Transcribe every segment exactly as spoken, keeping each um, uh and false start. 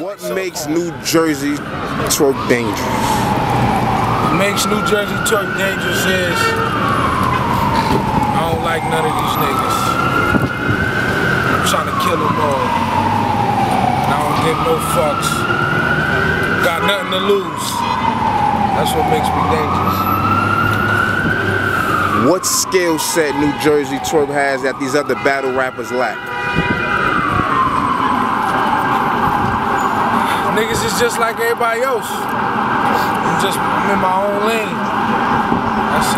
What makes New Jersey Twork dangerous? What makes New Jersey Twork dangerous is I don't like none of these niggas. I'm trying to kill them all. I don't give no fucks. Got nothing to lose. That's what makes me dangerous. What skill set New Jersey Twork has that these other battle rappers lack? Niggas is just like everybody else. I'm just in my own lane. That's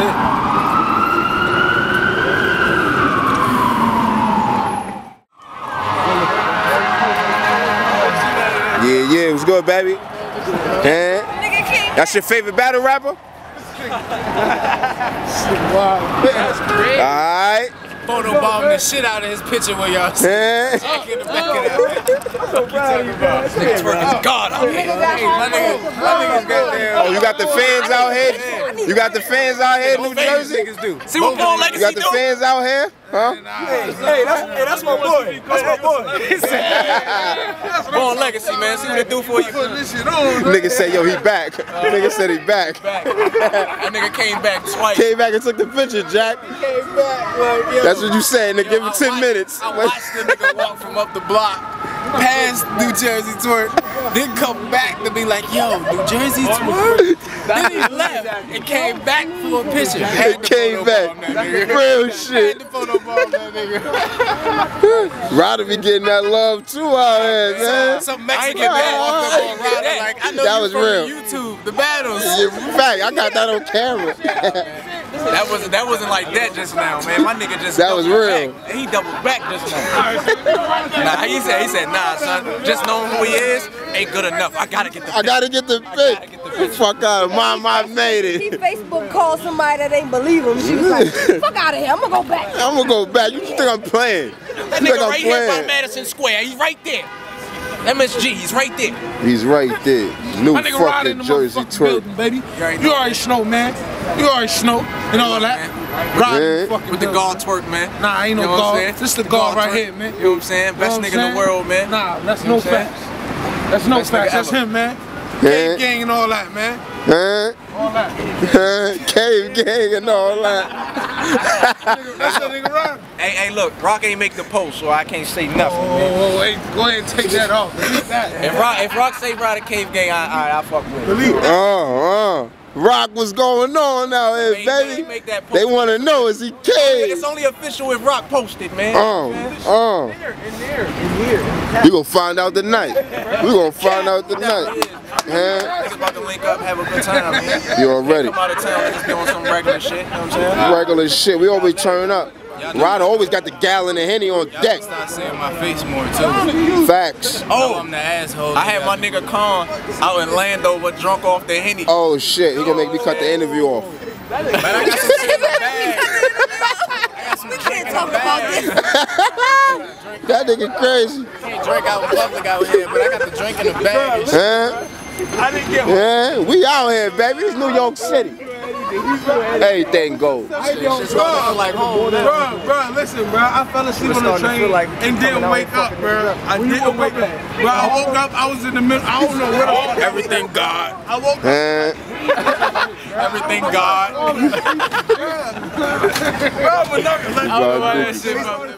it. Yeah, yeah, what's good, baby? Huh? That's your favorite battle rapper? That's great. Alright. Photobombing the shit out of his picture where y'all see. Yeah. Back in the back oh. of that bitch. So proud of you, bro. This nigga's working God out here. My nigga's goddamn. Oh, you got the fans out here? You got the fans out here, New Jersey? Niggas do. See what Bone Legacy do? You got the fans out here? Huh? Hey, hey, that's, hey, that's my boy. That's my boy. Bone Legacy, man. See what it do for you. Nigga said, yo, he back. Nigga said he back. That nigga came back twice. Came back and took the picture, Jack. He came back, like, yo. That's what you said, nigga. Give him ten minutes. I watched the nigga walk from up the block, past New Jersey Twork, then come back to be like, yo, New Jersey Twork? Then he left and came back for a picture. He came back. Real shit. Roddy be getting that love too out here, man. Some Mexican man walked up on Roddy like, I know that was real. YouTube, the battles. Yeah, fact, I got that on camera. That wasn't that wasn't like that just now, man. My nigga just that was real. Back. He doubled back just now. Nah, he said he said nah, son. Just knowing who he is ain't good enough. I gotta get the. I pick. gotta get the pick. Fuck out of my my made it. He Facebook called somebody that ain't believe him. She was like, fuck out of here. I'm gonna go back. I'm gonna go back. You just think I'm playing? That nigga right playing. here by Madison Square. He's right there. M S G, he's right there. He's right there. New fucking Jersey Twerk. Baby. You already snow, man. You already snow and all that. Roddy fucking with the guard twerk, man. Nah, ain't no guard. This the guard right here, man. You know what I'm saying? Best nigga in the world, man. Nah, that's no facts. That's no facts. That's him, man. Cave gang and all that, man. All that. Cave gang and all that. That's that nigga Rock. Hey, hey, look, Rock ain't make the post, so I can't say nothing. Oh, hey, go ahead and take that off. Believe that. If Rock, if Rock say Roddy Cave gang, I, I, I fuck with. Believe that. Oh, oh. Rock, what's going on out here, hey, baby? Man, make that post. They want to know, is he cave? It's only official if Rock posted, man. Oh, man. oh. In there, in there, in here. We gonna find out tonight. We gonna find out tonight. Yeah. Niggas about to link up, have a good time, man. You already. Come out of town, just doing some regular shit, you know what I'm saying? Regular shit. We always turn up. Roddy always got the gallon and Henny on deck. Start seeing my face more too. Facts. Oh, I'm the asshole. I had my nigga Khan out in Landover drunk off the Henny. Oh shit, he gonna make me cut the interview off. Man, I got some shit in the bag. We can't talk about this. That nigga crazy. Can't drink out in public out here, but I got the drink in the bag. Huh? I didn't get one. Yeah, we out here, baby. It's New York City. Everything goes. Bro, bro, bro, listen, bro. I fell asleep on the train like and didn't wake up, bro. I didn't wake up. Bro, I woke up. I was in the middle. I don't know where the fuck. Everything God. I woke up. Everything God. Bro, but no, I don't know why that shit, bro.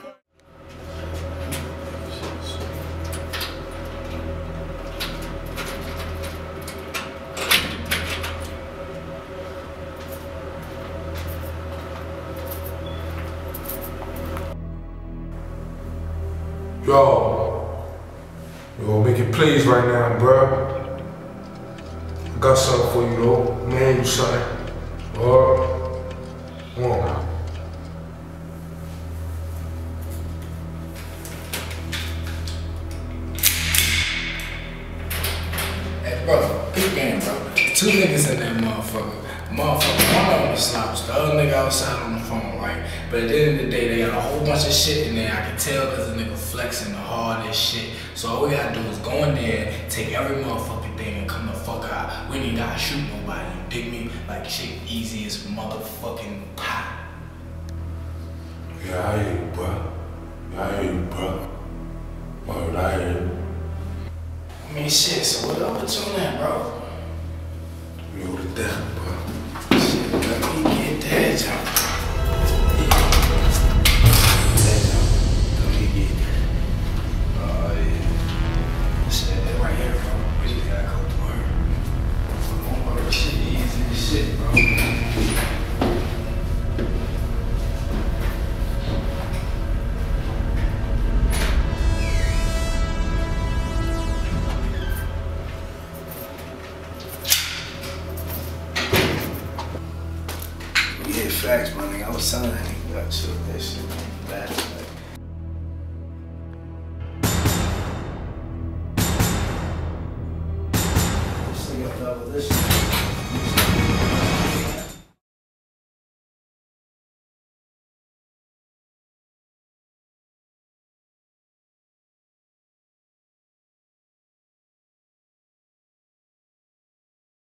Yo, we gonna make it plays right now, bruh. I got something for you, though. Man, you something. Alright? Come on now. Hey, bro, big game, bro. Two niggas in that motherfucker. Motherfucker, one of them was slouched, the other nigga outside on the phone, right? But at the end of the day, they got a whole bunch of shit in there. I can tell because the nigga flexing the hardest shit. So all we gotta do is go in there, take every motherfucking thing and come the fuck out. We ain't gotta shoot nobody, you dig me? Like shit easy as motherfucking pie. Yeah, I hear you, bro. Yeah, I hear you, bro. Why would I hear you? mean, shit, so what up with you on that, bro? You owe the death, bro. Shit, let me get that job. That job. Let me get that. Oh, yeah. Shit, that right here, bro. We just gotta go through her. Don't worry, shit easy as shit, bro. Facts, my nigga. I was telling that nigga that shit. That shit was bad. This nigga double this shit.